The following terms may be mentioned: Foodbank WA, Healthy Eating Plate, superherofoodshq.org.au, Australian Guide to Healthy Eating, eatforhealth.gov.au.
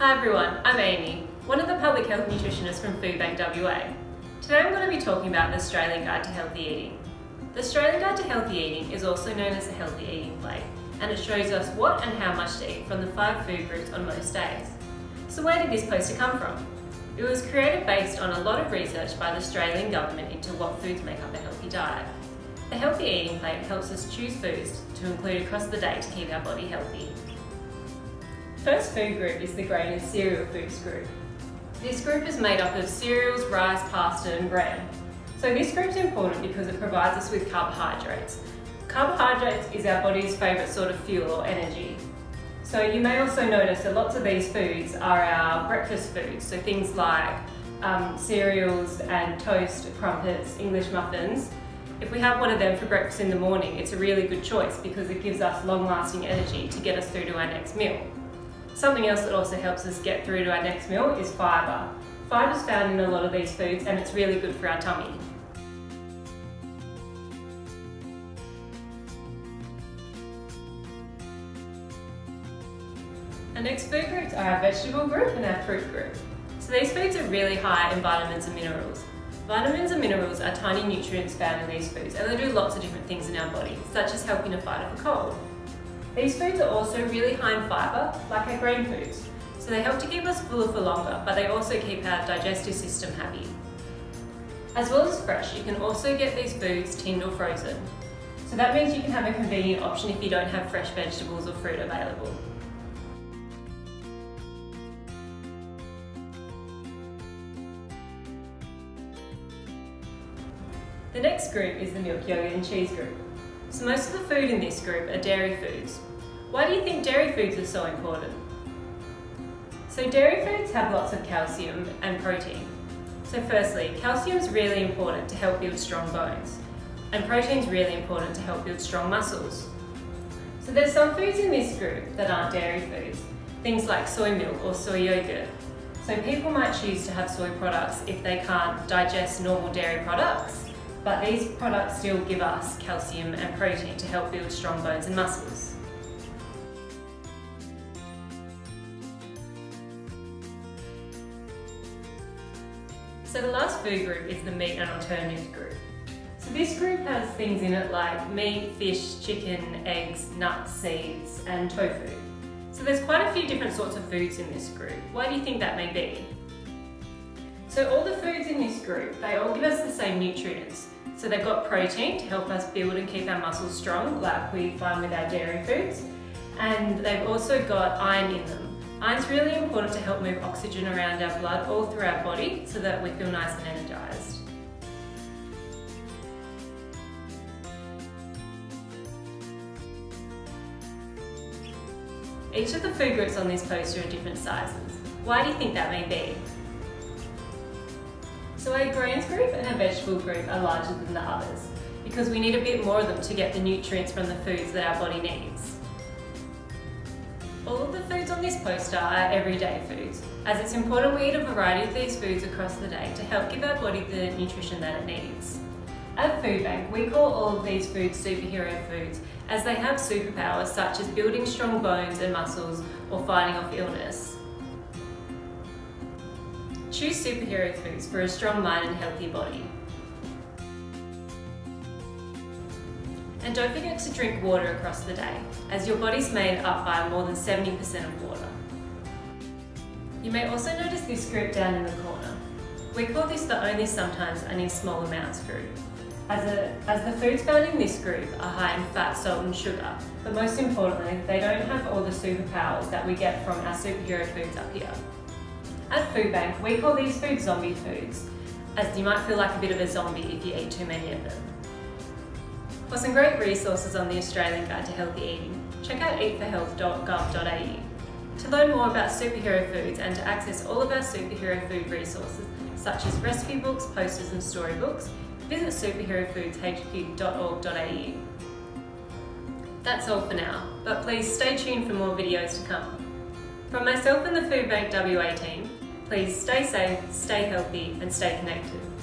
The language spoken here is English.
Hi everyone, I'm Amy, one of the public health nutritionists from Foodbank WA. Today I'm going to be talking about the Australian Guide to Healthy Eating. The Australian Guide to Healthy Eating is also known as the Healthy Eating Plate, and it shows us what and how much to eat from the 5 food groups on most days. So where did this poster come from? It was created based on a lot of research by the Australian government into what foods make up a healthy diet. The Healthy Eating Plate helps us choose foods to include across the day to keep our body healthy. The first food group is the grain and cereal foods group. This group is made up of cereals, rice, pasta and bread. So this group is important because it provides us with carbohydrates. Carbohydrates is our body's favourite sort of fuel or energy. So you may also notice that lots of these foods are our breakfast foods, so things like cereals and toast, crumpets, English muffins. If we have one of them for breakfast in the morning, it's a really good choice because it gives us long-lasting energy to get us through to our next meal. Something else that also helps us get through to our next meal is fibre. Fibre is found in a lot of these foods and it's really good for our tummy. Our next food groups are our vegetable group and our fruit group. So these foods are really high in vitamins and minerals. Vitamins and minerals are tiny nutrients found in these foods and they do lots of different things in our body, such as helping to fight off a cold. These foods are also really high in fibre, like our grain foods, so they help to keep us fuller for longer, but they also keep our digestive system happy. As well as fresh, you can also get these foods tinned or frozen. So that means you can have a convenient option if you don't have fresh vegetables or fruit available. The next group is the milk, yogurt and cheese group. So most of the food in this group are dairy foods. Why do you think dairy foods are so important? So dairy foods have lots of calcium and protein. So firstly, calcium is really important to help build strong bones, and protein is really important to help build strong muscles. So there's some foods in this group that aren't dairy foods, things like soy milk or soy yogurt. So people might choose to have soy products if they can't digest normal dairy products, but these products still give us calcium and protein to help build strong bones and muscles. So the last food group is the meat and alternatives group. So this group has things in it like meat, fish, chicken, eggs, nuts, seeds and tofu. So there's quite a few different sorts of foods in this group. Why do you think that may be? So all the foods in this group, they all give us the same nutrients. So they've got protein to help us build and keep our muscles strong, like we find with our dairy foods. And they've also got iron in them. Iron's really important to help move oxygen around our blood all through our body so that we feel nice and energised. Each of the food groups on this poster are different sizes. Why do you think that may be? So our grains group and our vegetable group are larger than the others because we need a bit more of them to get the nutrients from the foods that our body needs. All of the foods on this poster are everyday foods, as it's important we eat a variety of these foods across the day to help give our body the nutrition that it needs. At Foodbank, we call all of these foods superhero foods as they have superpowers such as building strong bones and muscles or fighting off illness. Choose superhero foods for a strong mind and healthy body. And don't forget to drink water across the day, as your body's made up by more than 70% of water. You may also notice this group down in the corner. We call this the only sometimes and in small amounts group, as the foods found in this group are high in fat, salt and sugar, but most importantly, they don't have all the superpowers that we get from our superhero foods up here. At Foodbank, we call these foods zombie foods, as you might feel like a bit of a zombie if you eat too many of them. For some great resources on the Australian Guide to Healthy Eating, check out eatforhealth.gov.au. To learn more about superhero foods and to access all of our superhero food resources, such as recipe books, posters and storybooks, visit superherofoodshq.org.au. That's all for now, but please stay tuned for more videos to come. From myself and the Foodbank WA team, please stay safe, stay healthy and stay connected.